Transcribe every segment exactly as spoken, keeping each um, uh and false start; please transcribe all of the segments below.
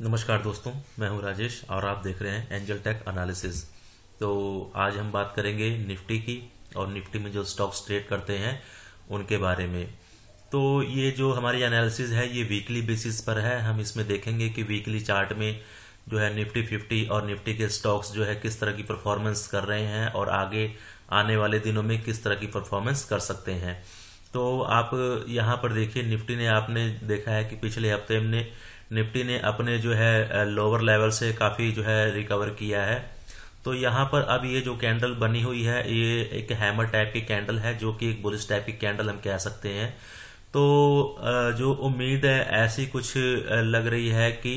नमस्कार दोस्तों, मैं हूं राजेश और आप देख रहे हैं एंजल टेक एनालिसिस। तो आज हम बात करेंगे निफ्टी की और निफ्टी में जो स्टॉक्स ट्रेड करते हैं उनके बारे में। तो ये जो हमारी एनालिसिस है ये वीकली बेसिस पर है। हम इसमें देखेंगे कि वीकली चार्ट में जो है निफ्टी फिफ्टी और निफ्टी के स्टॉक्स जो है किस तरह की परफॉर्मेंस कर रहे हैं और आगे आने वाले दिनों में किस तरह की परफॉर्मेंस कर सकते हैं। तो आप यहाँ पर देखिए, निफ्टी ने आपने देखा है कि पिछले हफ्ते हमने निफ्टी ने अपने जो है लोअर लेवल से काफ़ी जो है रिकवर किया है। तो यहाँ पर अब ये जो कैंडल बनी हुई है ये एक हैमर टाइप की कैंडल है, जो कि एक बुलिश टाइप की कैंडल हम कह सकते हैं। तो जो उम्मीद है ऐसी कुछ लग रही है कि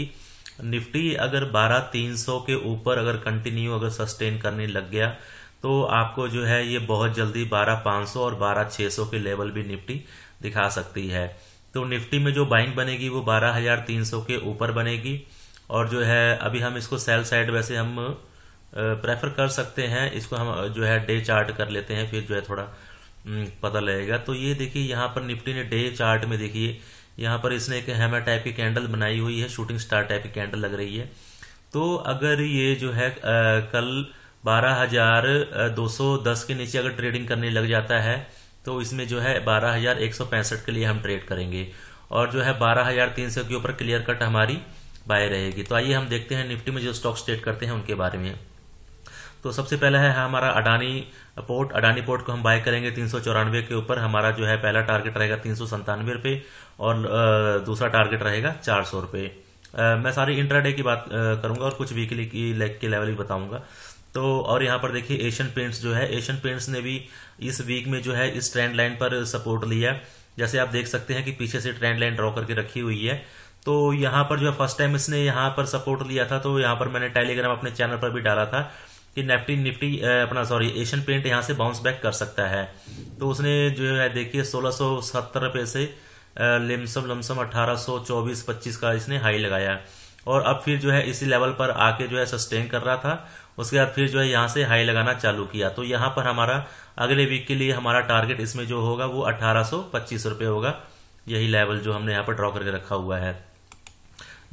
निफ्टी अगर बारह तीन सौ के ऊपर अगर कंटिन्यू अगर सस्टेन करने लग गया तो आपको जो है ये बहुत जल्दी बारह पाँच सौ और बारह छः सौ के लेवल भी निफ्टी दिखा सकती है। तो निफ्टी में जो बाइंग बनेगी वो बारह हज़ार तीन सौ के ऊपर बनेगी और जो है अभी हम इसको सेल साइड वैसे हम प्रेफर कर सकते हैं। इसको हम जो है डे चार्ट कर लेते हैं, फिर जो है थोड़ा पता लगेगा। तो ये देखिए यहाँ पर निफ्टी ने डे चार्ट में देखिए यहाँ पर इसने एक हैमर टाइप की कैंडल बनाई हुई है, शूटिंग स्टार टाइप की कैंडल लग रही है। तो अगर ये जो है कल बारह हज़ार दो सौ दस के नीचे अगर ट्रेडिंग करने लग जाता है तो इसमें जो है बारह हज़ार एक सौ पैंसठ के लिए हम ट्रेड करेंगे और जो है बारह हज़ार तीन सौ के ऊपर क्लियर कट हमारी बाय रहेगी। तो आइए हम देखते हैं निफ्टी में जो स्टॉक्स ट्रेड करते हैं उनके बारे में। तो सबसे पहला है हमारा अडानी पोर्ट। अडानी पोर्ट को हम बाय करेंगे तीन सौ चौरानवे के ऊपर। हमारा जो है पहला टारगेट रहेगा तीन सौ संतानवे रुपये और दूसरा टारगेट रहेगा चार सौ रुपये। मैं सारी इंट्राडे की बात करूंगा और कुछ वीकली की लेवल भी बताऊंगा। तो और यहाँ पर देखिए एशियन पेंट्स जो है, एशियन पेंट्स ने भी इस वीक में जो है इस ट्रेंड लाइन पर सपोर्ट लिया। जैसे आप देख सकते हैं कि पीछे से ट्रेंड लाइन ड्रॉ करके रखी हुई है। तो यहाँ पर जो है फर्स्ट टाइम इसने यहाँ पर सपोर्ट लिया था। तो यहाँ पर मैंने टेलीग्राम अपने चैनल पर भी डाला था कि निफ्टी निफ्टी अपना सॉरी एशियन पेंट यहाँ से बाउंस बैक कर सकता है। तो उसने जो है देखिए सोलह सौ सत्तर रुपये से लमसम लमसम अट्ठारह सौ चौबीस पच्चीस का इसने हाई लगाया और अब फिर जो है इसी लेवल पर आके जो है सस्टेन कर रहा था। उसके बाद फिर जो है यहाँ से हाई लगाना चालू किया। तो यहाँ पर हमारा अगले वीक के लिए हमारा टारगेट इसमें जो होगा वो अठारह सौ पच्चीस रुपये होगा। यही लेवल जो हमने यहाँ पर ड्रॉ करके रखा हुआ है।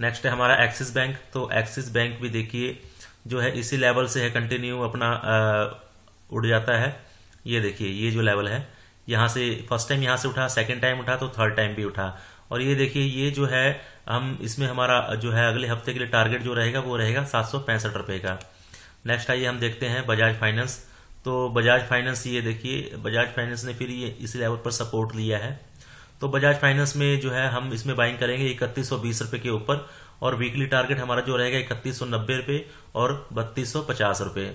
नेक्स्ट है हमारा एक्सिस बैंक। तो एक्सिस बैंक भी देखिए जो है इसी लेवल से है कंटिन्यू अपना आ, उड़ जाता है। ये देखिए ये जो लेवल है यहाँ से फर्स्ट टाइम यहाँ से उठा, सेकेंड टाइम उठा, तो थर्ड टाइम भी उठा। और ये देखिए ये जो है हम इसमें हमारा जो है अगले हफ्ते के लिए टारगेट जो रहेगा वो रहेगा सात सौ पैंसठ रुपये का। नेक्स्ट आइए हम देखते हैं बजाज फाइनेंस। तो बजाज फाइनेंस ये देखिए बजाज फाइनेंस ने फिर ये इसी लेवल पर सपोर्ट लिया है। तो बजाज फाइनेंस में जो है हम इसमें बाइंग करेंगे इकतीस सौ बीस रुपये के ऊपर और वीकली टारगेट हमारा जो रहेगा इकतीस सौ नब्बे रुपये और बत्तीस सौ पचास रुपये।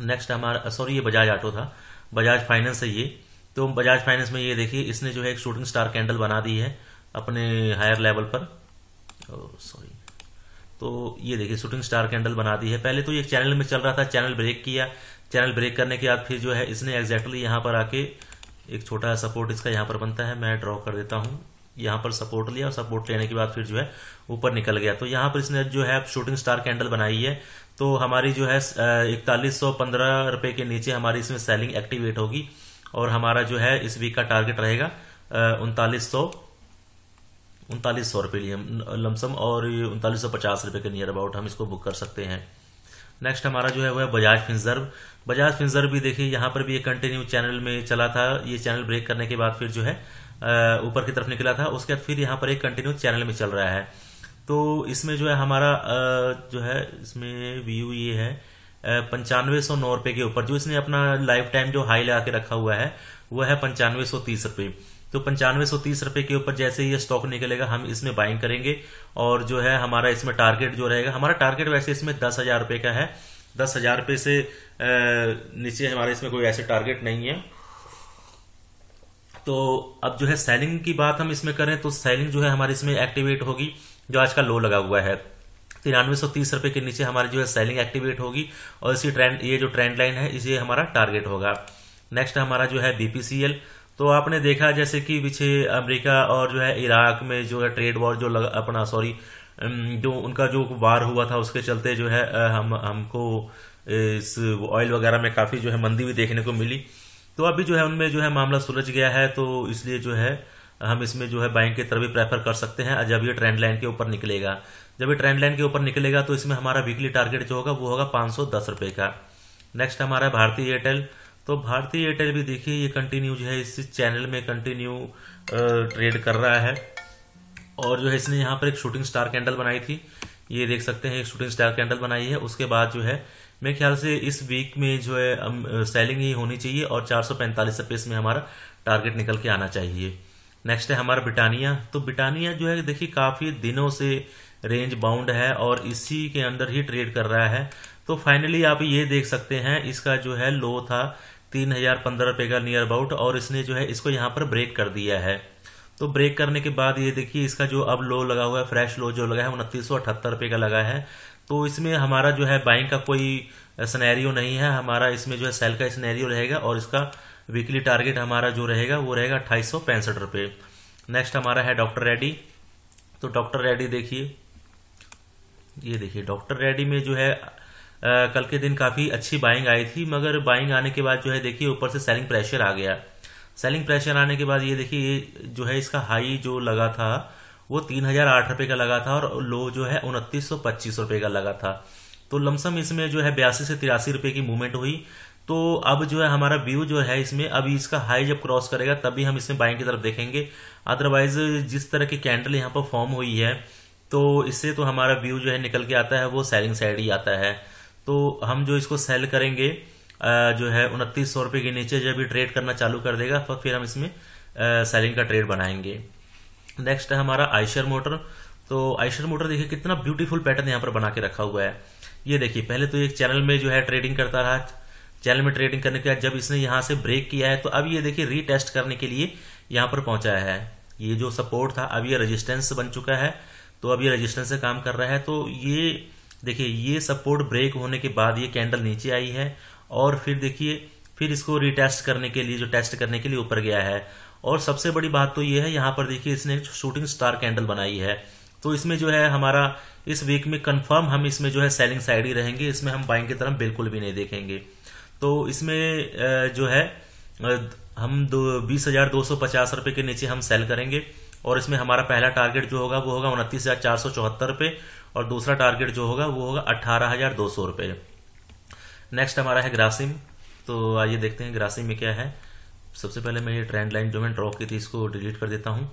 नेक्स्ट हमारा सॉरी ये बजाज ऑटो था, बजाज फाइनेंस है ये। तो बजाज फाइनेंस में ये देखिए इसने जो है एक शूटिंग स्टार कैंडल बना दी है अपने हायर लेवल पर। सॉरी तो ये देखिए शूटिंग स्टार कैंडल बना दी है। पहले तो ये चैनल में चल रहा था, चैनल ब्रेक किया, चैनल ब्रेक करने के बाद फिर जो है इसने एग्जैक्टली यहाँ पर आके एक छोटा सपोर्ट इसका यहाँ पर बनता है। मैं ड्रॉ कर देता हूँ। यहाँ पर सपोर्ट लिया और सपोर्ट लेने के बाद फिर जो है ऊपर निकल गया। तो यहाँ पर इसने जो है शूटिंग स्टार कैंडल बनाई है। तो हमारी जो है इकतालीस सौ पंद्रह रुपये के नीचे हमारी इसमें सेलिंग एक्टिवेट होगी और हमारा जो है इस वीक का टारगेट रहेगा उनतालीस सौ उनतालीस सौ रुपये लमसम और उनतालीस सौ पचास रुपये के नियर अबाउट हम इसको बुक कर सकते हैं। नेक्स्ट हमारा जो है वह बजाज फिनसर्व। बजाज फिनसर्व भी देखिए यहाँ पर भी ये कंटिन्यू चैनल में चला था। ये चैनल ब्रेक करने के बाद फिर जो है ऊपर की तरफ निकला था। उसके बाद फिर यहाँ पर एक कंटिन्यू चैनल में चल रहा है। तो इसमें जो है हमारा जो है इसमें व्यू ये है पंचानवे सौ नौ रुपये के ऊपर जो इसने अपना लाइफ टाइम जो हाई लगा के रखा हुआ है वह है पंचानवे सौ तीस रुपये। तो पंचानवे सौ तीस रुपये के ऊपर जैसे ये स्टॉक निकलेगा हम इसमें बाइंग करेंगे और जो है हमारा इसमें टारगेट जो रहेगा, हमारा टारगेट वैसे इसमें दस हजार रुपये का है। दस हजार रुपये से नीचे हमारे इसमें कोई ऐसे टारगेट नहीं है। तो अब जो है सेलिंग की बात हम इसमें करें तो सेलिंग जो है हमारे इसमें एक्टिवेट होगी जो आज का लो लगा हुआ है तिरानवे सौ तीस रुपये के नीचे हमारी जो है सेलिंग एक्टिवेट होगी और इसी ट्रेंड ये जो ट्रेंड लाइन है इसे हमारा टारगेट होगा। नेक्स्ट हमारा जो है बीपीसीएल। तो आपने देखा जैसे कि पीछे अमेरिका और जो है इराक में जो है ट्रेड वॉर जो लग, अपना सॉरी जो उनका जो वार हुआ था उसके चलते जो है हम हमको इस ऑयल वगैरह में काफ़ी जो है मंदी भी देखने को मिली। तो अभी जो है उनमें जो है मामला सुलझ गया है। तो इसलिए जो है हम इसमें जो है बाइंग की तरफ भी प्रेफर कर सकते हैं जब ये ट्रेंड लाइन के ऊपर निकलेगा। जब ये ट्रेंड लाइन के ऊपर निकलेगा तो इसमें हमारा वीकली टारगेट जो होगा वो होगा पाँच सौ दस रुपये का। नेक्स्ट हमारा भारती एयरटेल, तो भारती एयरटेल भी देखिए ये कंटिन्यू जो है इस चैनल में कंटिन्यू ट्रेड कर रहा है और जो है इसने यहाँ पर एक शूटिंग स्टार कैंडल बनाई थी, ये देख सकते हैं एक शूटिंग स्टार कैंडल बनाई है। उसके बाद जो है मेरे ख्याल से इस वीक में जो है सेलिंग ही होनी चाहिए और चार सौ पैंतालीस रुपये इसमें हमारा टारगेट निकल के आना चाहिए। नेक्स्ट है हमारा ब्रिटानिया, तो ब्रिटानिया जो है देखिए काफ़ी दिनों से रेंज बाउंड है और इसी के अंदर ही ट्रेड कर रहा है। तो फाइनली आप ये देख सकते हैं इसका जो है लो था तीन हजार पंद्रह रुपये का नियर अबाउट और इसने जो है इसको यहाँ पर ब्रेक कर दिया है। तो ब्रेक करने के बाद ये देखिए इसका जो अब लो लगा हुआ है, फ्रेश लो जो लगा है उनतीस सौ अठहत्तर रुपये का लगा है। तो इसमें हमारा जो है बाइंग का कोई सिनेरियो नहीं है, हमारा इसमें जो है सेल का सिनेरियो रहेगा और इसका वीकली टारगेट हमारा जो रहेगा वो रहेगा अट्ठाईस सौ पैंसठ रुपये। नेक्स्ट हमारा है डॉक्टर रेड्डी, तो डॉक्टर रेड्डी देखिए ये देखिए डॉक्टर रेड्डी में जो है आ, कल के दिन काफ़ी अच्छी बाइंग आई थी, मगर बाइंग आने के बाद जो है देखिए ऊपर से सेलिंग प्रेशर आ गया। सेलिंग प्रेशर आने के बाद ये देखिए ये जो है इसका हाई जो लगा था वो तीन हजार आठ रुपये का लगा था और लो जो है उनतीस सौ पच्चीस रुपये का लगा था। तो लमसम इसमें जो है बयासी से तिरासी रुपये की मूवमेंट हुई। तो अब जो है हमारा व्यू जो है इसमें अभी इसका हाई जब क्रॉस करेगा तभी हम इसमें बाइंग की तरफ देखेंगे, अदरवाइज जिस तरह की कैंडल यहाँ पर फॉर्म हुई है तो इससे तो हमारा व्यू जो है निकल के आता है वो सेलिंग साइड ही आता है। तो हम जो इसको सेल करेंगे जो है उनतीस सौ रुपये के नीचे जब भी ट्रेड करना चालू कर देगा तो फिर हम इसमें सेलिंग का ट्रेड बनाएंगे। नेक्स्ट है हमारा आइशर मोटर, तो आइशर मोटर देखिए कितना ब्यूटीफुल पैटर्न यहाँ पर बना के रखा हुआ है। ये देखिए पहले तो एक चैनल में जो है ट्रेडिंग करता रहा, चैनल में ट्रेडिंग करने के बाद जब इसने यहाँ से ब्रेक किया है तो अब ये देखिए रीटेस्ट करने के लिए यहाँ पर पहुँचा है। ये जो सपोर्ट था अब ये रजिस्टेंस बन चुका है, तो अब ये रजिस्टेंस से काम कर रहा है। तो ये देखिए ये सपोर्ट ब्रेक होने के बाद ये कैंडल नीचे आई है और फिर देखिए फिर इसको रीटेस्ट करने के लिए जो टेस्ट करने के लिए ऊपर गया है। और सबसे बड़ी बात तो ये है यहाँ पर देखिए इसने शूटिंग स्टार कैंडल बनाई है। तो इसमें जो है हमारा इस वीक में कंफर्म हम इसमें जो है सेलिंग साइड ही रहेंगे, इसमें हम बाइंग की तरफ बिल्कुल भी नहीं देखेंगे। तो इसमें जो है हम दो बीस हजार दो सौ पचास रुपये के नीचे हम सेल करेंगे और इसमें हमारा पहला टारगेट जो होगा वो होगा उनतीस हजार चार सौ चौहत्तर रुपये और दूसरा टारगेट जो होगा वो होगा अट्ठारह हजार दो सौ रुपये। नेक्स्ट हमारा है ग्रासिम, तो आइए देखते हैं ग्रासिम में क्या है। सबसे पहले मैं ये ट्रेंड लाइन जो मैंने ड्रॉ की थी इसको डिलीट कर देता हूँ।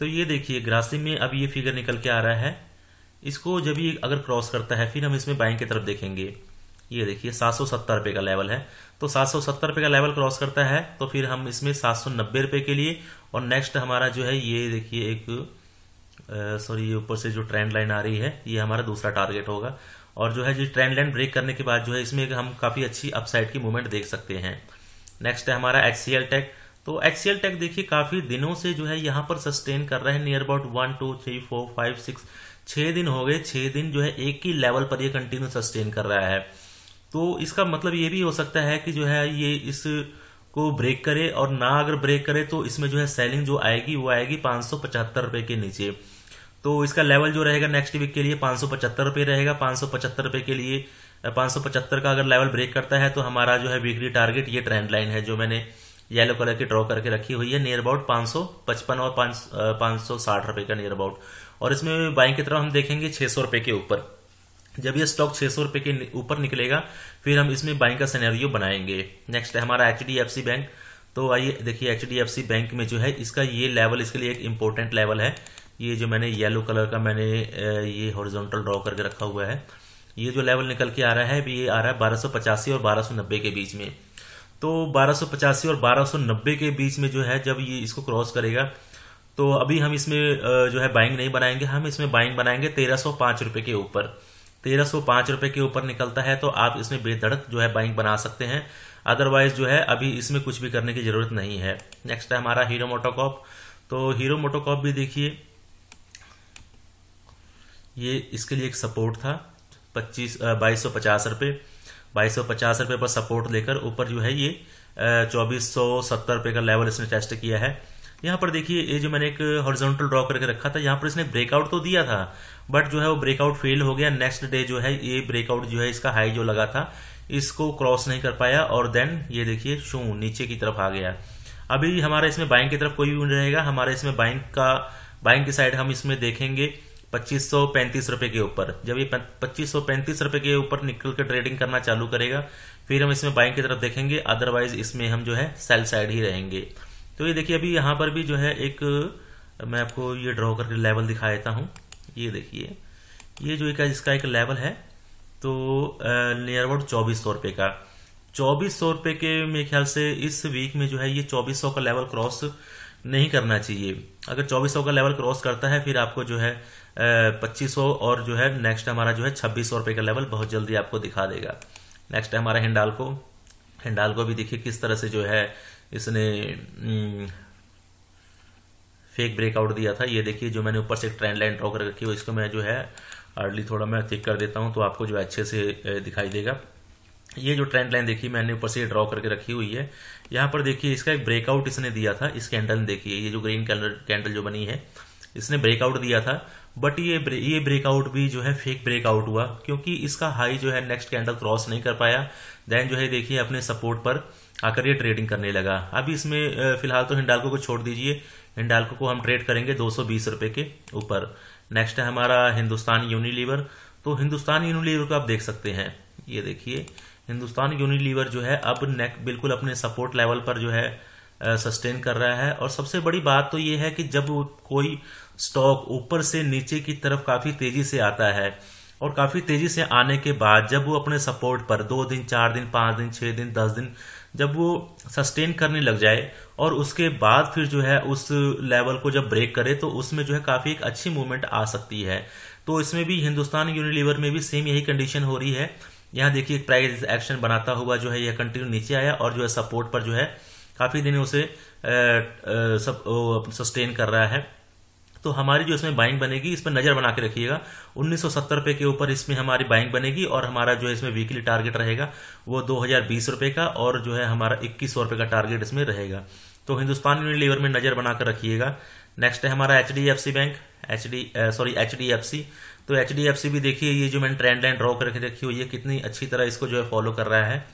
तो ये देखिए ग्रासिम में अब ये फिगर निकल के आ रहा है, इसको जब ये अगर क्रॉस करता है फिर हम इसमें बाइंग की तरफ देखेंगे। ये देखिए सात सौ सत्तर रुपये का लेवल है, तो सात सौ सत्तर रुपये का लेवल क्रॉस करता है तो फिर हम इसमें सात सौ नब्बे रुपये के लिए और नेक्स्ट हमारा जो है ये देखिए एक सॉरी ये ऊपर से जो ट्रेंड लाइन आ रही है ये हमारा दूसरा टारगेट होगा और जो है जो ट्रेंड लाइन ब्रेक करने के बाद जो है इसमें हम काफ़ी अच्छी अपसाइड की मूवमेंट देख सकते हैं। नेक्स्ट है हमारा एक्सीएल टेक, तो एक्सीएल टेक देखिए काफ़ी दिनों से जो है यहाँ पर सस्टेन कर रहे हैं near about one two three four five six छः दिन हो गए, छः दिन जो है एक ही लेवल पर ये कंटिन्यू सस्टेन कर रहा है। तो इसका मतलब ये भी हो सकता है कि जो है ये इस को ब्रेक करे और ना अगर ब्रेक करे तो इसमें जो है सेलिंग जो आएगी वो आएगी पाँच सौ पचहत्तर रुपये के नीचे। तो इसका लेवल जो रहेगा नेक्स्ट वीक के लिए पाँच सौ पचहत्तर रुपये रहेगा। पाँच सौ पचहत्तर रुपये के लिए पाँच सौ पचहत्तर का अगर लेवल ब्रेक करता है तो हमारा जो है वीकली टारगेट ये ट्रेंड लाइन है जो मैंने येलो कलर की ड्रॉ करके रखी हुई है नियर अबाउट पाँच सौ पचपन और पाँच सौ साठ रुपये का नियर अबाउट और इसमें बाइंग की तरफ हम देखेंगे छः सौ रुपये के ऊपर। जब ये स्टॉक छः सौ रुपये के ऊपर निकलेगा फिर हम इसमें बाइंग का सिनेरियो बनाएंगे। नेक्स्ट है हमारा H D F C bank, तो आइए देखिए H D F C bank में जो है इसका ये लेवल इसके लिए एक इम्पोर्टेंट लेवल है। ये जो मैंने येलो कलर का मैंने ये हॉरिजॉन्टल ड्रॉ करके रखा हुआ है, ये जो लेवल निकल के आ रहा है ये आ रहा है बारह सौ पचासी और बारह सौ नब्बे के बीच में। तो बारह सौ पचासी और बारह सौ नब्बे के बीच में जो है जब ये इसको क्रॉस करेगा तो अभी हम इसमें जो है बाइंग नहीं बनाएंगे, हम इसमें बाइंग बनाएंगे तेरह सौ पाँच रुपये के ऊपर। तेरह सौ पाँच रुपये के ऊपर निकलता है तो आप इसमें बेधड़क जो है बाइंग बना सकते हैं, अदरवाइज जो है अभी इसमें कुछ भी करने की ज़रूरत नहीं है। नेक्स्ट है हमारा हीरो मोटोकॉर्प, तो हीरो मोटोकॉर्प भी देखिए ये इसके लिए एक सपोर्ट था पच्चीस बाईस सौ पचास रुपये बाईस सौ पचास रुपये पर सपोर्ट लेकर ऊपर जो है ये चौबीस सौ सत्तर रुपये का लेवल इसने टेस्ट किया है। यहाँ पर देखिए ये जो मैंने एक हॉरिजॉन्टल ड्रॉ करके रखा था यहाँ पर इसने ब्रेकआउट तो दिया था बट जो है वो ब्रेकआउट फेल हो गया। नेक्स्ट डे जो है ये ब्रेकआउट जो है इसका हाई जो लगा था इसको क्रॉस नहीं कर पाया और देन ये देखिए शू नीचे की तरफ आ गया। अभी हमारा इसमें बाइंग की तरफ कोई भी रहेगा, हमारे इसमें बाइंग का बाइंग की साइड हम इसमें देखेंगे पच्चीस सौ पैंतीस रुपए के ऊपर। जब ये पच्चीस सौ पैंतीस रुपए के ऊपर निकल कर ट्रेडिंग करना चालू करेगा फिर हम इसमें बाइंग की तरफ देखेंगे, अदरवाइज इसमें हम जो है सेल साइड ही रहेंगे। तो ये देखिए अभी यहाँ पर भी जो है एक मैं आपको ये ड्रॉ करके लेवल दिखा देता हूँ। ये देखिए ये जो एक इसका एक लेवल है तो नियर अबाउट चौबीस सौ रुपये का, चौबीस सौ रुपये के मेरे ख्याल से इस वीक में जो है ये चौबीस सौ का लेवल क्रॉस नहीं करना चाहिए। अगर चौबीस सौ का लेवल क्रॉस करता है फिर आपको जो है पच्चीस सौ और जो है नेक्स्ट हमारा जो है छब्बीस सौ रुपये का लेवल बहुत जल्दी आपको दिखा देगा। नेक्स्ट है हमारा हिंडाल्को। हिंडाल्को भी देखिए किस तरह से जो है इसने फेक ब्रेकआउट दिया था। ये देखिए जो मैंने ऊपर से ट्रेंड लाइन ड्रॉ कर रखी है इसको मैं जो है हार्डली थोड़ा मैं थिक कर देता हूँ तो आपको जो अच्छे से दिखाई देगा। ये जो ट्रेंड लाइन देखिए मैंने ऊपर से ड्रॉ करके रखी हुई है, यहाँ पर देखिए इसका एक ब्रेकआउट इसने दिया था। इस कैंडल देखिए ये जो ग्रीन कलर कैंडल जो बनी है इसने ब्रेकआउट दिया था, बट ये ब्रे, ये ब्रेकआउट भी जो है फेक ब्रेकआउट हुआ क्योंकि इसका हाई जो है नेक्स्ट कैंडल क्रॉस नहीं कर पाया। देन जो है देखिए अपने सपोर्ट पर आकर ये ट्रेडिंग करने लगा। अभी इसमें फिलहाल तो हिंडाल्को को छोड़ दीजिए, हिंडाल्को को हम ट्रेड करेंगे दो सौ बीस रुपए के ऊपर। नेक्स्ट है हमारा हिंदुस्तान यूनिलीवर। तो हिंदुस्तान यूनिलीवर को आप देख सकते हैं, ये देखिए हिंदुस्तान यूनिलीवर जो है अब नेक बिल्कुल अपने सपोर्ट लेवल पर जो है सस्टेन कर रहा है। और सबसे बड़ी बात तो ये है कि जब कोई स्टॉक ऊपर से नीचे की तरफ काफी तेजी से आता है और काफी तेजी से आने के बाद जब वो अपने सपोर्ट पर दो दिन चार दिन पांच दिन छह दिन दस दिन जब वो सस्टेन करने लग जाए और उसके बाद फिर जो है उस लेवल को जब ब्रेक करे तो उसमें जो है काफी एक अच्छी मूवमेंट आ सकती है। तो इसमें भी हिंदुस्तान यूनिलीवर में भी सेम यही कंडीशन हो रही है। यहाँ देखिए प्राइस एक्शन बनाता हुआ जो है यह कंटिन्यू नीचे आया और जो है सपोर्ट पर जो है काफी दिन उसे सब सस्टेन कर रहा है। तो हमारी जो इसमें बाइंग बनेगी इस पर नजर बना के रखिएगा, उन्नीस सौ सत्तर रुपए के ऊपर इसमें हमारी बाइंग बनेगी और हमारा जो है इसमें वीकली टारगेट रहेगा वो दो हजार बीस रुपए का और जो है हमारा इक्कीस सौ रुपए का टारगेट इसमें रहेगा। तो हिंदुस्तान यूनिलीवर में नजर बनाकर रखिएगा। नेक्स्ट है हमारा H D F C bank H D sorry H D F C. तो एच डी एफ सी भी देखिए ये जो मैंने ट्रेंड लाइन ड्रॉ करके रखी हुई है कितनी अच्छी तरह इसको जो है फॉलो कर रहा है।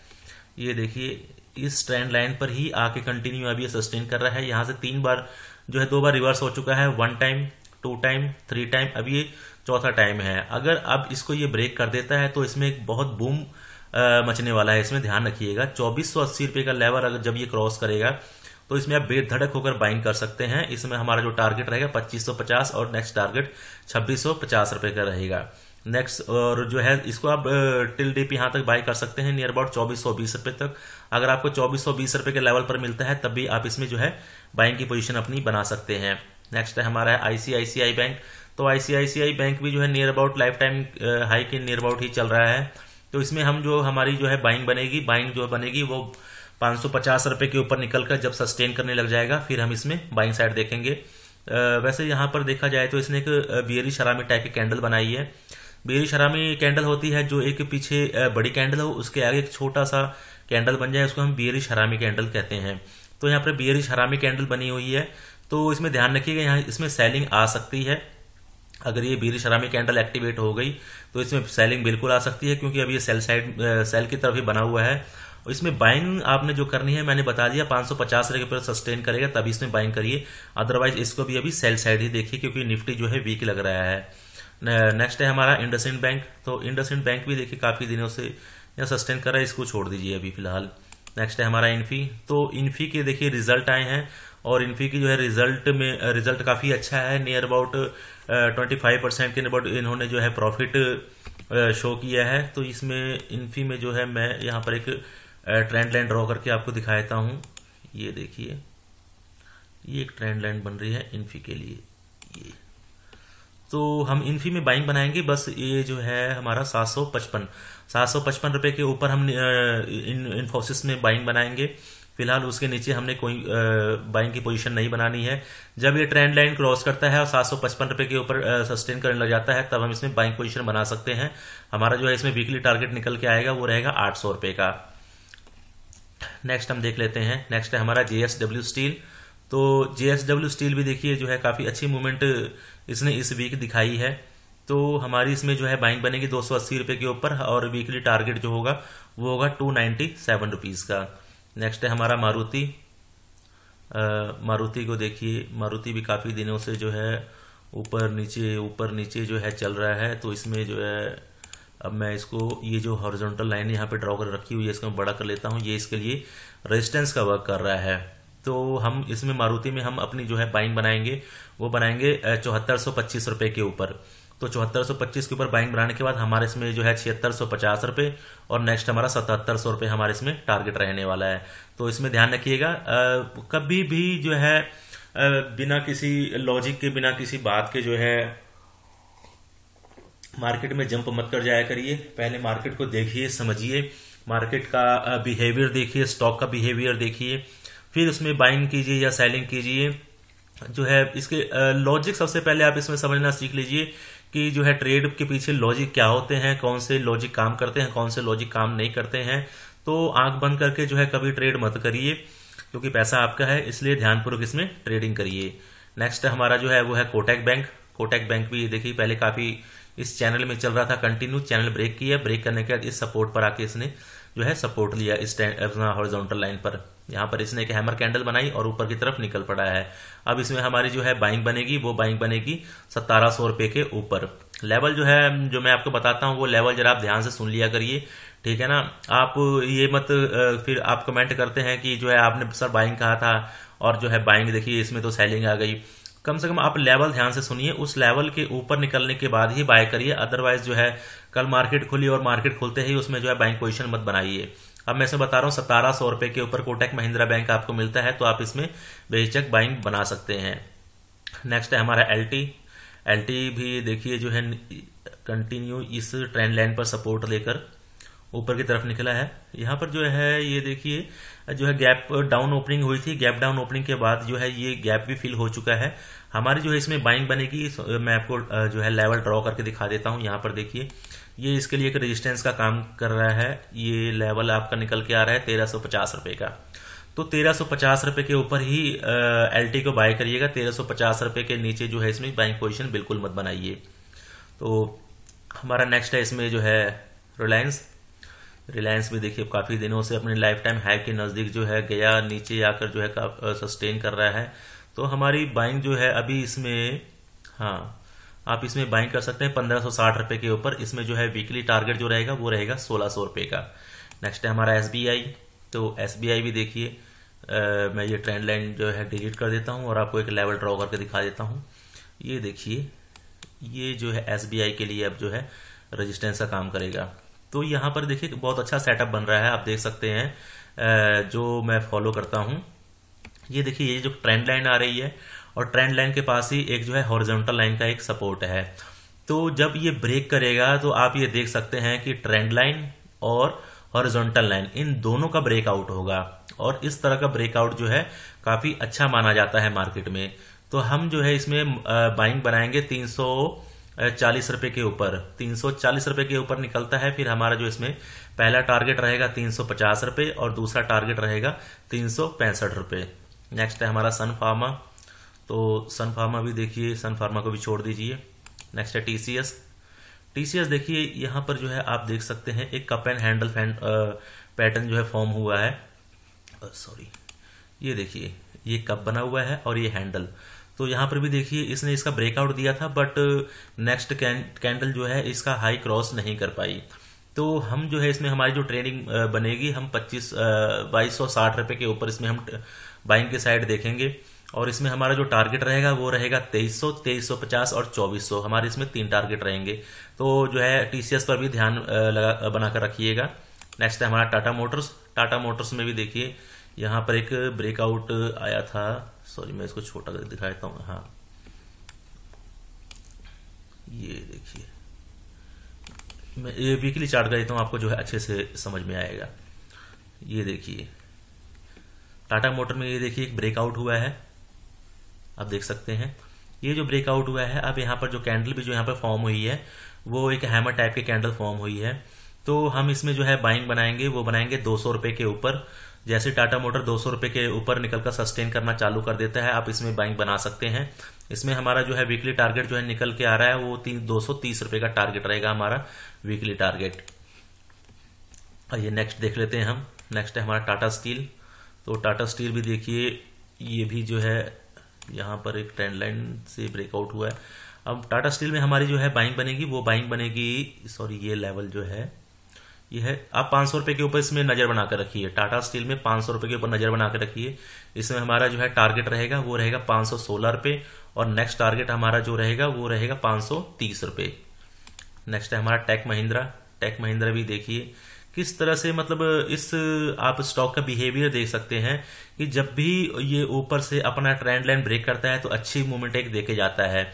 ये देखिए इस ट्रेंड लाइन पर ही आके कंटिन्यू अभी सस्टेन कर रहा है। यहाँ से तीन बार जो है दो बार रिवर्स हो चुका है, one time two time three time, अब ये चौथा टाइम है। अगर अब इसको ये ब्रेक कर देता है तो इसमें एक बहुत बूम आ, मचने वाला है। इसमें ध्यान रखिएगा चौबीस सौ अस्सी रुपये का लेवल अगर जब ये क्रॉस करेगा तो इसमें आप बेधड़क होकर बाइंग कर सकते हैं। इसमें हमारा जो टारगेट रहेगा पच्चीस सौ पचास और नेक्स्ट टारगेट छब्बीस सौ पचास रुपये का रहेगा। नेक्स्ट और जो है इसको आप टिल डिप यहाँ तक बाय कर सकते हैं नियर अबाउट चौबीस सौ बीस रुपये तक। अगर आपको चौबीस सौ बीस रुपये के लेवल पर मिलता है तब भी आप इसमें जो है बाइंग की पोजीशन अपनी बना सकते हैं। नेक्स्ट है हमारा आईसीआईसीआई बैंक। तो आईसीआईसीआई बैंक भी जो है near about life time high के नियर अबाउट ही चल रहा है। तो इसमें हम जो हमारी जो है बाइंग बनेगी बाइंग जो बनेगी वो पाँच सौ पचास रुपये के ऊपर निकल कर जब सस्टेन करने लग जाएगा फिर हम इसमें बाइंग साइड देखेंगे। वैसे यहाँ पर देखा जाए तो इसने एक बियरी शरामी टाइप की कैंडल बनाई है। बेरी शरामी कैंडल होती है जो एक पीछे बड़ी कैंडल हो उसके आगे एक छोटा सा कैंडल बन जाए उसको हम बेरी शरामी कैंडल कहते हैं। तो यहाँ पर बेरी शरामी कैंडल बनी हुई है तो इसमें ध्यान रखिएगा यहाँ इसमें सेलिंग आ सकती है। अगर ये बेरी शरामी कैंडल एक्टिवेट हो गई तो इसमें सेलिंग बिल्कुल आ सकती है क्योंकि अब ये सेल साइड सेल की तरफ ही बना हुआ है। इसमें बाइंग आपने जो करनी है मैंने बता दिया पाँच सौ पचास रुपये पर सस्टेन करेगा तभी इसमें बाइंग करिए, अदरवाइज इसको भी अभी सेल साइड ही देखिए क्योंकि निफ्टी जो है वीक लग रहा है। नेक्स्ट है हमारा इंडसइंड बैंक। तो इंडसइंड बैंक भी देखिए काफी दिनों से यह सस्टेन कर रहा है, इसको छोड़ दीजिए अभी फिलहाल। नेक्स्ट है हमारा इन्फी। तो इन्फी के देखिए रिजल्ट आए हैं और इन्फी की जो है रिजल्ट में रिजल्ट काफी अच्छा है। Near about twenty five percent के अबाउट इन्होंने जो है प्रॉफिट शो किया है। तो इसमें इन्फी में जो है मैं यहाँ पर एक ट्रेंड लाइन ड्रॉ करके आपको दिखा देता हूँ। ये देखिए ये एक ट्रेंड लाइन बन रही है इन्फी के लिए। ये तो हम इन्फी में बाइंग बनाएंगे, बस ये जो है हमारा सात सौ पचपन सात सौ पचपन रुपये के ऊपर हम इन्फोसिस में बाइंग बनाएंगे। फिलहाल उसके नीचे हमने कोई बाइंग की पोजीशन नहीं बनानी है। जब ये ट्रेंड लाइन क्रॉस करता है और सात सौ पचपन रुपये के ऊपर सस्टेन करने लग जाता है तब हम इसमें बाइंग पोजीशन बना सकते हैं। हमारा जो है इसमें वीकली टारगेट निकल के आएगा वो रहेगा आठ सौ रुपये का। नेक्स्ट हम देख लेते हैं। नेक्स्ट है हमारा जेएसडब्ल्यू स्टील। तो जेएसडब्ल्यू स्टील भी देखिए जो है काफ़ी अच्छी मूवमेंट इसने इस वीक दिखाई है। तो हमारी इसमें जो है बाइंग बनेगी दो सौ अस्सी रुपये के ऊपर और वीकली टारगेट जो होगा वो होगा टू नाइन्टी सेवन रुपीज़ का। नेक्स्ट है हमारा मारुति। मारुति को देखिए, मारुति भी काफ़ी दिनों से जो है ऊपर नीचे ऊपर नीचे जो है चल रहा है। तो इसमें जो है अब मैं इसको, ये जो हॉरिजॉन्टल लाइन यहाँ पे ड्रॉ कर रखी हुई है, इसको मैं बड़ा कर लेता हूँ। ये इसके लिए रेजिस्टेंस का वर्क कर रहा है। तो हम इसमें मारुति में हम अपनी जो है बाइंग बनाएंगे, वो बनाएंगे चौहत्तर सौ पच्चीस रुपये के ऊपर। तो चौहत्तर सौ पच्चीस के ऊपर बाइंग बनाने के बाद हमारे इसमें जो है छिहत्तर सौ पचास रुपये और नेक्स्ट हमारा सतहत्तर सौ रुपये हमारे इसमें टारगेट रहने वाला है। तो इसमें ध्यान रखिएगा, कभी भी जो है बिना किसी लॉजिक के, बिना किसी बात के जो है मार्केट में जंप मत कर जाया करिए। पहले मार्केट को देखिए, समझिए, मार्केट का बिहेवियर देखिए, स्टॉक का बिहेवियर देखिए, फिर उसमें बाइंग कीजिए या सेलिंग कीजिए। जो है इसके लॉजिक सबसे पहले आप इसमें समझना सीख लीजिए कि जो है ट्रेड के पीछे लॉजिक क्या होते हैं, कौन से लॉजिक काम करते हैं, कौन से लॉजिक काम नहीं करते हैं। तो आंख बंद करके जो है कभी ट्रेड मत करिए, क्योंकि पैसा आपका है, इसलिए ध्यानपूर्वक इसमें ट्रेडिंग करिए। नेक्स्ट हमारा जो है वो है कोटक बैंक। कोटक बैंक भी देखिए पहले काफ़ी इस चैनल में चल रहा था, कंटिन्यू चैनल ब्रेक किया, ब्रेक करने के बाद इस सपोर्ट पर आके इसने जो है सपोर्ट लिया इस हॉरिजॉन्टल लाइन पर। यहाँ पर इसने एक हैमर कैंडल बनाई और ऊपर की तरफ निकल पड़ा है। अब इसमें हमारी जो है बाइंग बनेगी, वो बाइंग बनेगी सतारह सौ रुपये के ऊपर। लेवल जो है जो मैं आपको बताता हूँ, वो लेवल जरा आप ध्यान से सुन लिया करिए, ठीक है ना। आप ये मत फिर आप कमेंट करते हैं कि जो है आपने सर बाइंग कहा था और जो है बाइंग देखिए इसमें तो सेलिंग आ गई। कम से कम आप लेवल ध्यान से सुनिए, उस लेवल के ऊपर निकलने के बाद ही बाय करिए। अदरवाइज जो है कल मार्केट खुली और मार्केट खुलते ही उसमें जो है बाइंग पोजीशन मत बनाइए। अब मैं इसे बता रहा हूँ सतारह सौ रुपये के ऊपर कोटक महिंद्रा बैंक आपको मिलता है, तो आप इसमें बेहिचक बाइंग बना सकते हैं। नेक्स्ट है हमारा एल टी। एल टी भी देखिए जो है कंटिन्यू इस ट्रेंड लाइन पर सपोर्ट लेकर ऊपर की तरफ निकला है। यहाँ पर जो है ये देखिए जो है गैप डाउन ओपनिंग हुई थी, गैप डाउन ओपनिंग के बाद जो है ये गैप भी फिल हो चुका है। हमारी जो है इसमें बाइंग बनेगी। मैं आपको जो है लेवल ड्रॉ करके दिखा देता हूँ। यहाँ पर देखिए ये इसके लिए एक रेजिस्टेंस का काम कर रहा है। ये लेवल आपका निकल के आ रहा है तेरह सौ पचास रुपये का। तो तेरह सौ पचास रुपये के ऊपर ही एल टी को बाय करिएगा। तेरह सौ पचास रुपये के नीचे जो है इसमें बाइंग पोजिशन बिल्कुल मत बनाइए। तो हमारा नेक्स्ट है इसमें जो है रिलायंस। रिलायंस भी देखिए काफ़ी दिनों से अपने लाइफ टाइम हाई के नज़दीक जो है गया, नीचे आकर जो है सस्टेन कर रहा है। तो हमारी बाइंग जो है अभी इसमें, हाँ आप इसमें बाइंग कर सकते हैं पंद्रह सौ साठ रुपये के ऊपर। इसमें जो है वीकली टारगेट जो रहेगा वो रहेगा सोलह सौ रुपये का। नेक्स्ट है हमारा एस बी आई। तो एस बी आई भी देखिए, मैं ये ट्रेंड लाइन जो है डिलीट कर देता हूँ और आपको एक लेवल ड्रॉ करके दिखा देता हूँ। ये देखिए ये जो है एस बी आई के लिए अब जो है रजिस्टेंस का काम करेगा। तो यहाँ पर देखिए बहुत अच्छा सेटअप बन रहा है, आप देख सकते हैं जो मैं फॉलो करता हूँ। ये देखिए ये जो ट्रेंड लाइन आ रही है और ट्रेंड लाइन के पास ही एक जो है हॉरिजॉन्टल लाइन का एक सपोर्ट है। तो जब ये ब्रेक करेगा तो आप ये देख सकते हैं कि ट्रेंड लाइन और हॉरिजॉन्टल लाइन इन दोनों का ब्रेकआउट होगा और इस तरह का ब्रेकआउट जो है काफ़ी अच्छा माना जाता है मार्केट में। तो हम जो है इसमें बाइंग बनाएंगे तीन सौ चालीस रुपये के ऊपर। तीन सौ चालीस रुपये के ऊपर निकलता है फिर हमारा जो इसमें पहला टारगेट रहेगा तीन सौ पचास रुपये और दूसरा टारगेट रहेगा तीन सौ पैंसठ रुपये। नेक्स्ट है हमारा सन फार्मा। तो सन फार्मा भी देखिए, सन फार्मा को भी छोड़ दीजिए। नेक्स्ट है T C S. T C S देखिए यहाँ पर जो है आप देख सकते हैं एक कप एंड हैंडल पैटर्न जो है फॉर्म हुआ है। सॉरी ये देखिए ये कप बना हुआ है और ये हैंडल। तो यहाँ पर भी देखिए इसने इसका ब्रेकआउट दिया था बट नेक्स्ट कैंडल जो है इसका हाई क्रॉस नहीं कर पाई। तो हम जो है इसमें हमारी जो ट्रेडिंग बनेगी हम पच्चीस बाईस सौ साठ रुपये के ऊपर इसमें हम बाइंग के साइड देखेंगे और इसमें हमारा जो टारगेट रहेगा वो रहेगा तेईस सौ, तेईस सौ पचास और चौबीस सौ। हमारे इसमें तीन टारगेट रहेंगे। तो जो है टी सी एस पर भी ध्यान लगा बनाकर रखिएगा। नेक्स्ट है हमारा टाटा मोटर्स। टाटा मोटर्स में भी देखिए यहाँ पर एक ब्रेकआउट आया था। सॉरी मैं इसको छोटा करके दिखा देता हूँ। हाँ ये देखिए मैं ये वीकली चार्ट कर देता हूँ, आपको जो है अच्छे से समझ में आएगा। ये देखिए टाटा मोटर में ये देखिए एक ब्रेकआउट हुआ है, आप देख सकते हैं ये जो ब्रेकआउट हुआ है। अब यहाँ पर जो कैंडल भी जो यहाँ पर फॉर्म हुई है वो एक हैमर टाइप की कैंडल फॉर्म हुई है। तो हम इसमें जो है बाइंग बनाएंगे वो बनाएंगे दो सौ रुपये के ऊपर। जैसे टाटा मोटर दो सौ रुपये के ऊपर निकलकर सस्टेन करना चालू कर देता है आप इसमें बाइंग बना सकते हैं। इसमें हमारा जो है वीकली टारगेट जो है निकल के आ रहा है वो तीन दो सौ तीस रुपये का टारगेट रहेगा हमारा वीकली टारगेट। और ये नेक्स्ट देख लेते हैं हम। नेक्स्ट है हमारा टाटा स्टील। तो टाटा स्टील भी देखिए ये भी जो है यहाँ पर एक ट्रेंड लाइन से ब्रेकआउट हुआ है। अब टाटा स्टील में हमारी जो है बाइंग बनेगी, वो बाइंग बनेगी, सॉरी ये लेवल जो है ये है, आप पाँच सौ रुपये के ऊपर इसमें नज़र बनाकर रखिए। टाटा स्टील में पाँच सौ रुपये के ऊपर नज़र बनाकर रखिए। इसमें हमारा जो है टारगेट रहेगा वो रहेगा पाँच सौ सोलह रुपये और नेक्स्ट टारगेट हमारा जो रहेगा वो रहेगा पाँच सौ तीस रुपये। नेक्स्ट है हमारा टेक महिंद्रा। टेक महिंद्रा भी देखिए किस तरह से, मतलब इस आप स्टॉक का बिहेवियर देख सकते हैं कि जब भी ये ऊपर से अपना ट्रेंड लाइन ब्रेक करता है तो अच्छी मूवमेंट एक देके जाता है।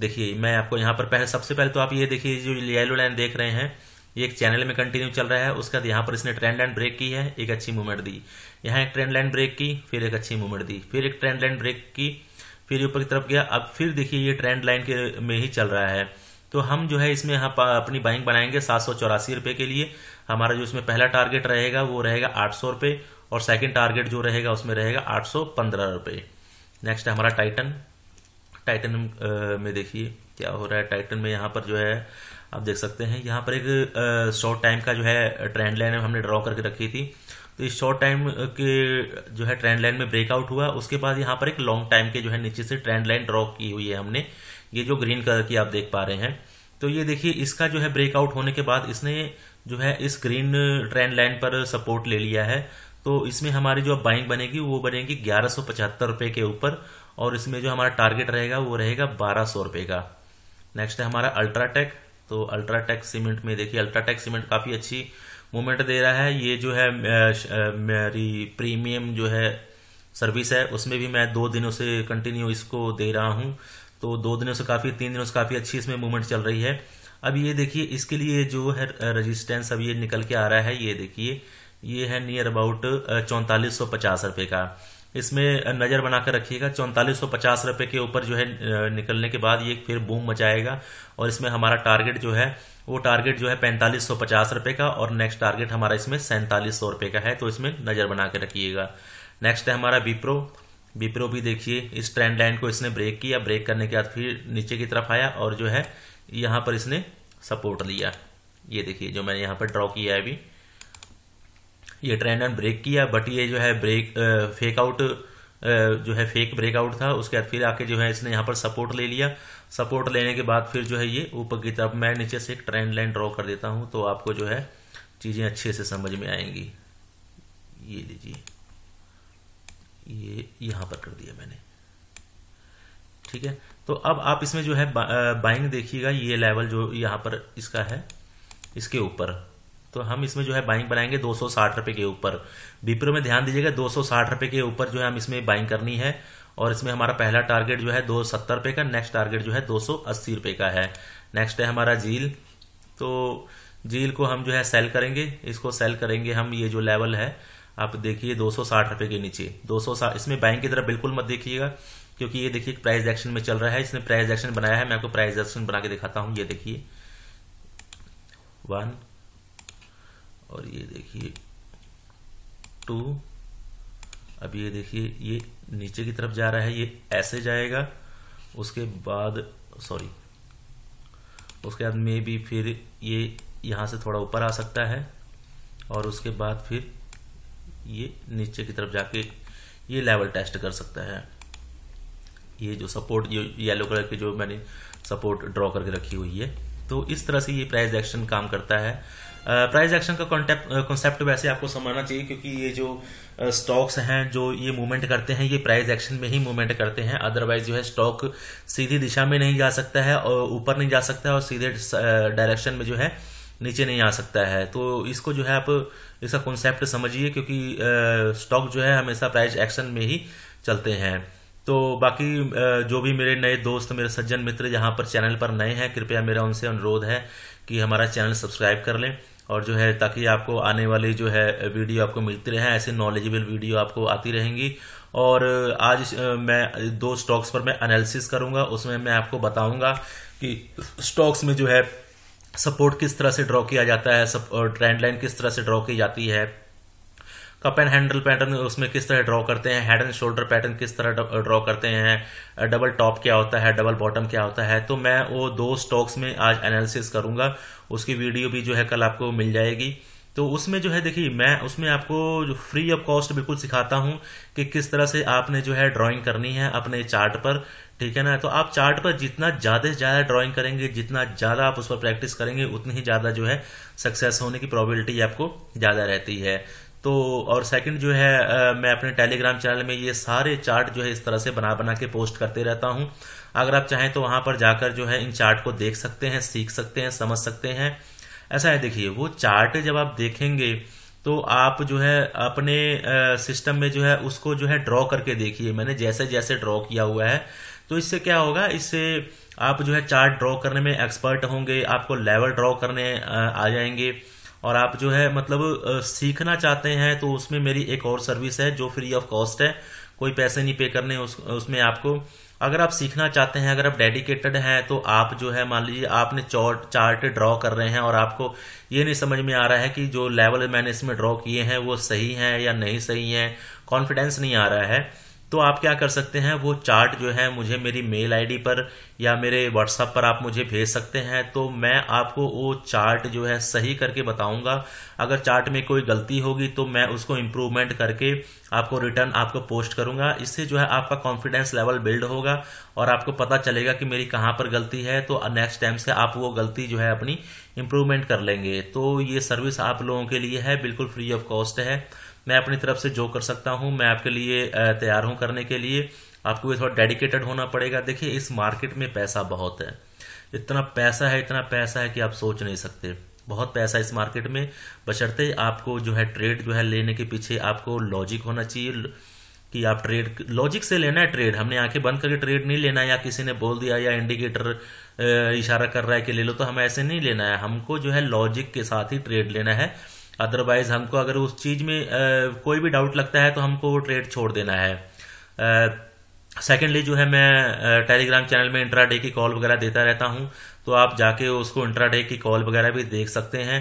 देखिए मैं आपको यहाँ पर पहले सबसे पहले तो आप ये देखिए जो येलो लाइन देख रहे हैं ये एक चैनल में कंटिन्यू चल रहा है, उसका यहाँ पर इसने ट्रेंड लाइन ब्रेक की है, एक अच्छी मूवमेंट दी, यहाँ एक ट्रेंड लाइन ब्रेक की, फिर एक अच्छी मूवमेंट दी, फिर एक ट्रेंड लाइन ब्रेक की, फिर ऊपर की तरफ गया। अब फिर देखिए ये ट्रेंड लाइन के में ही चल रहा है, तो हम जो है इसमें यहाँ अपनी बाइंग बनाएंगे सात सौ चौरासी रुपये के लिए। हमारा जो इसमें पहला टारगेट रहेगा वो रहेगा आठ सौ रुपये और सेकंड टारगेट जो रहेगा उसमें रहेगा आठ सौ पंद्रह रुपये। नेक्स्ट है हमारा टाइटन। टाइटन में देखिए क्या हो रहा है। टाइटन में यहाँ पर जो है आप देख सकते हैं यहाँ पर एक शॉर्ट टाइम का जो है ट्रेंड लाइन हमने ड्रॉ करके रखी थी, तो इस शॉर्ट टाइम के जो है ट्रेंड लाइन में ब्रेकआउट हुआ, उसके बाद यहाँ पर एक लॉन्ग टाइम के जो है नीचे से ट्रेंड लाइन ड्रॉ की हुई है हमने, ये जो ग्रीन कलर की आप देख पा रहे हैं। तो ये देखिए इसका जो है ब्रेकआउट होने के बाद इसने जो है इस ग्रीन ट्रेंड लाइन पर सपोर्ट ले लिया है, तो इसमें हमारी जो बाइंग बनेगी वो बनेगी ग्यारह सौ पचहत्तर रुपये के ऊपर और इसमें जो हमारा टारगेट रहेगा वो रहेगा बारह सौ रुपये का। नेक्स्ट है हमारा अल्ट्राटेक। तो अल्ट्राटेक सीमेंट में देखिए अल्ट्राटेक सीमेंट काफ़ी अच्छी मूवमेंट दे रहा है। ये जो है मेरी प्रीमियम जो है सर्विस है, उसमें भी मैं दो दिनों से कंटिन्यू इसको दे रहा हूँ, तो दो दिनों से काफ़ी तीन दिनों से काफ़ी अच्छी इसमें मूवमेंट चल रही है। अब ये देखिए इसके लिए जो है रेजिस्टेंस अब ये निकल के आ रहा है, ये देखिए ये है नियर अबाउट चौंतालीस सौ पचास रुपये का, इसमें नज़र बनाकर रखिएगा। चौंतालीस सौ पचास रुपये के ऊपर जो है निकलने के बाद ये फिर बूम मचाएगा और इसमें हमारा टारगेट जो है वो टारगेट जो है पैंतालीस सौ पचास रुपये का और नेक्स्ट टारगेट हमारा इसमें सैंतालीस सौ रुपये का है, तो इसमें नज़र बनाकर रखिएगा। नेक्स्ट है हमारा विप्रो। विप्रो भी देखिए इस ट्रेंड लाइन को इसने ब्रेक किया, ब्रेक करने के बाद फिर नीचे की तरफ आया और जो है यहाँ पर इसने सपोर्ट लिया, ये देखिए जो मैंने यहाँ पर ड्रॉ किया है। अभी ये ट्रेंड लाइन ब्रेक किया बट ये जो है ब्रेक फेक आउट जो है फेक ब्रेकआउट था, उसके बाद फिर आके जो है इसने यहाँ पर सपोर्ट ले लिया। सपोर्ट लेने के बाद फिर जो है ये ऊपर की तरफ, मैं नीचे से एक ट्रेंड लाइन ड्रॉ कर देता हूँ तो आपको जो है चीज़ें अच्छे से समझ में आएंगी। ये लीजिए ये यहाँ पर कर दिया मैंने, ठीक है। तो अब आप इसमें जो है बा, बाइंग देखिएगा, ये लेवल जो यहाँ पर इसका है इसके ऊपर, तो हम इसमें जो है बाइंग बनाएंगे दो सौ साठ रुपये के ऊपर। विप्रो में ध्यान दीजिएगा दो सौ साठ रुपये के ऊपर जो है हम इसमें बाइंग करनी है और इसमें हमारा पहला टारगेट जो है दो सौ सत्तर रुपये का, नेक्स्ट टारगेट जो है दो सौ अस्सी रुपये का है। नेक्स्ट है हमारा जील। तो जील को हम जो है सेल करेंगे, इसको सेल करेंगे हम, ये जो लेवल है आप देखिए दो सौ साठ रुपये के नीचे दो सौ साठ। इसमें बाइंग की तरफ बिल्कुल मत देखिएगा क्योंकि ये देखिए प्राइस एक्शन में चल रहा है, इसने प्राइस एक्शन बनाया है। मैं आपको प्राइस एक्शन बना के दिखाता हूँ, ये देखिए वन और ये देखिए टू। अब ये देखिए ये नीचे की तरफ जा रहा है, ये ऐसे जाएगा, उसके बाद सॉरी उसके बाद में भी फिर ये यहाँ से थोड़ा ऊपर आ सकता है और उसके बाद फिर ये नीचे की तरफ जाके ये लेवल टेस्ट कर सकता है। ये जो सपोर्ट ये येलो कलर की जो मैंने सपोर्ट ड्रॉ करके रखी हुई है, तो इस तरह से ये प्राइस एक्शन काम करता है। प्राइस एक्शन का कॉन्टेप्ट कॉन्सेप्ट वैसे आपको समझना चाहिए क्योंकि ये जो स्टॉक्स हैं जो ये मूवमेंट करते हैं ये प्राइस एक्शन में ही मूवमेंट करते हैं, अदरवाइज जो है स्टॉक सीधी दिशा में नहीं जा सकता है और ऊपर नहीं जा सकता है और सीधे डायरेक्शन में जो है नीचे नहीं आ सकता है। तो इसको जो है आप इसका कॉन्सेप्ट समझिए क्योंकि स्टॉक जो है हमेशा प्राइस एक्शन में ही चलते हैं। तो बाकी आ, जो भी मेरे नए दोस्त मेरे सज्जन मित्र यहाँ पर चैनल पर नए हैं, कृपया मेरा उनसे अनुरोध है कि हमारा चैनल सब्सक्राइब कर लें और जो है ताकि आपको आने वाली जो है वीडियो आपको मिलती रहे, ऐसे नॉलेजेबल वीडियो आपको आती रहेंगी। और आज मैं दो स्टॉक्स पर मैं एनालिसिस करूँगा, उसमें मैं आपको बताऊँगा कि स्टॉक्स में जो है सपोर्ट किस तरह से ड्रॉ किया जाता है, ट्रेंड लाइन किस तरह से ड्रॉ की जाती है, कप एंड हैंडल पैटर्न उसमें किस तरह ड्रॉ करते हैं, हेड एंड शोल्डर पैटर्न किस तरह ड्रॉ करते हैं, डबल टॉप क्या होता है, डबल बॉटम क्या होता है। तो मैं वो दो स्टॉक्स में आज एनालिसिस करूंगा, उसकी वीडियो भी जो है कल आपको मिल जाएगी। तो उसमें जो है देखिए मैं उसमें आपको जो फ्री ऑफ कॉस्ट बिल्कुल सिखाता हूँ कि किस तरह से आपने जो है ड्राइंग करनी है अपने चार्ट पर, ठीक है ना। तो आप चार्ट पर जितना ज़्यादा से ज़्यादा ड्राइंग करेंगे, जितना ज़्यादा आप उस पर प्रैक्टिस करेंगे, उतनी ही ज़्यादा जो है सक्सेस होने की प्रोबेबिलिटी आपको ज़्यादा रहती है। तो और सेकंड जो है आ, मैं अपने टेलीग्राम चैनल में ये सारे चार्ट जो है इस तरह से बना बना के पोस्ट करते रहता हूँ। अगर आप चाहें तो वहाँ पर जाकर जो है इन चार्ट को देख सकते हैं, सीख सकते हैं, समझ सकते हैं। ऐसा है देखिए वो चार्ट जब आप देखेंगे तो आप जो है अपने सिस्टम में जो है उसको जो है ड्रॉ करके देखिए। मैंने जैसे जैसे ड्रॉ किया हुआ है तो इससे क्या होगा, इससे आप जो है चार्ट ड्रॉ करने में एक्सपर्ट होंगे, आपको लेवल ड्रॉ करने आ जाएंगे। और आप जो है मतलब सीखना चाहते हैं तो उसमें मेरी एक और सर्विस है जो फ्री ऑफ कॉस्ट है, कोई पैसे नहीं पे करने उस उसमें आपको। अगर आप सीखना चाहते हैं, अगर आप डेडिकेटेड हैं, तो आप जो है मान लीजिए आपने चार्ट ड्रॉ कर रहे हैं और आपको ये नहीं समझ में आ रहा है कि जो लेवल मैंने इसमें ड्रॉ किए हैं वो सही हैं या नहीं सही हैं, कॉन्फिडेंस नहीं आ रहा है, तो आप क्या कर सकते हैं, वो चार्ट जो है मुझे मेरी मेल आईडी पर या मेरे व्हाट्सएप पर आप मुझे भेज सकते हैं। तो मैं आपको वो चार्ट जो है सही करके बताऊंगा। अगर चार्ट में कोई गलती होगी तो मैं उसको इम्प्रूवमेंट करके आपको रिटर्न आपको पोस्ट करूंगा। इससे जो है आपका कॉन्फिडेंस लेवल बिल्ड होगा और आपको पता चलेगा कि मेरी कहाँ पर गलती है, तो नेक्स्ट टाइम से आप वो गलती जो है अपनी इम्प्रूवमेंट कर लेंगे। तो ये सर्विस आप लोगों के लिए है, बिल्कुल फ्री ऑफ कॉस्ट है। मैं अपनी तरफ से जो कर सकता हूं मैं आपके लिए तैयार हूं करने के लिए। आपको भी थोड़ा डेडिकेटेड होना पड़ेगा। देखिए इस मार्केट में पैसा बहुत है, इतना पैसा है, इतना पैसा है कि आप सोच नहीं सकते, बहुत पैसा इस मार्केट में। बशर्ते आपको जो है ट्रेड जो है लेने के पीछे आपको लॉजिक होना चाहिए कि आप ट्रेड लॉजिक से लेना है। ट्रेड हमने आंखें बंद करके ट्रेड नहीं लेना है, या किसी ने बोल दिया या इंडिकेटर इशारा कर रहा है कि ले लो, तो हमें ऐसे नहीं लेना है। हमको जो है लॉजिक के साथ ही ट्रेड लेना है। अदरवाइज हमको अगर उस चीज में आ, कोई भी डाउट लगता है तो हमको वो ट्रेड छोड़ देना है। सेकेंडली जो है मैं टेलीग्राम चैनल में इंट्राडे की कॉल वगैरह देता रहता हूँ, तो आप जाके उसको इंट्राडे की कॉल वगैरह भी देख सकते हैं।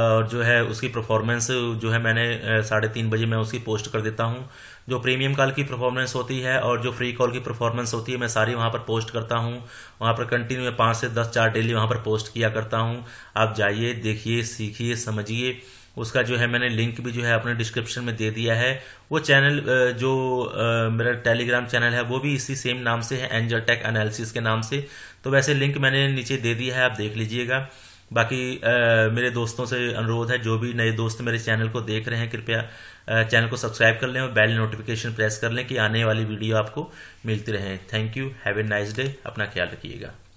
और जो है उसकी परफॉर्मेंस जो है मैंने साढ़े तीन बजे मैं उसकी पोस्ट कर देता हूँ। जो प्रीमियम कॉल की परफॉर्मेंस होती है और जो फ्री कॉल की परफॉर्मेंस होती है मैं सारी वहाँ पर पोस्ट करता हूँ। वहाँ पर कंटिन्यू मैं पाँच से दस चार डेली वहाँ पर पोस्ट किया करता हूँ। आप जाइए, देखिए, सीखिए, समझिए। उसका जो है मैंने लिंक भी जो है अपने डिस्क्रिप्शन में दे दिया है। वो चैनल जो मेरा टेलीग्राम चैनल है वो भी इसी सेम नाम से है, एंजल टेक एनालिसिस के नाम से। तो वैसे लिंक मैंने नीचे दे दिया है, आप देख लीजिएगा। बाकी आ, मेरे दोस्तों से अनुरोध है, जो भी नए दोस्त मेरे चैनल को देख रहे हैं कृपया चैनल को सब्सक्राइब कर लें और बेल नोटिफिकेशन प्रेस कर लें कि आने वाली वीडियो आपको मिलती रहे। Thank you, have a nice day, अपना ख्याल रखिएगा।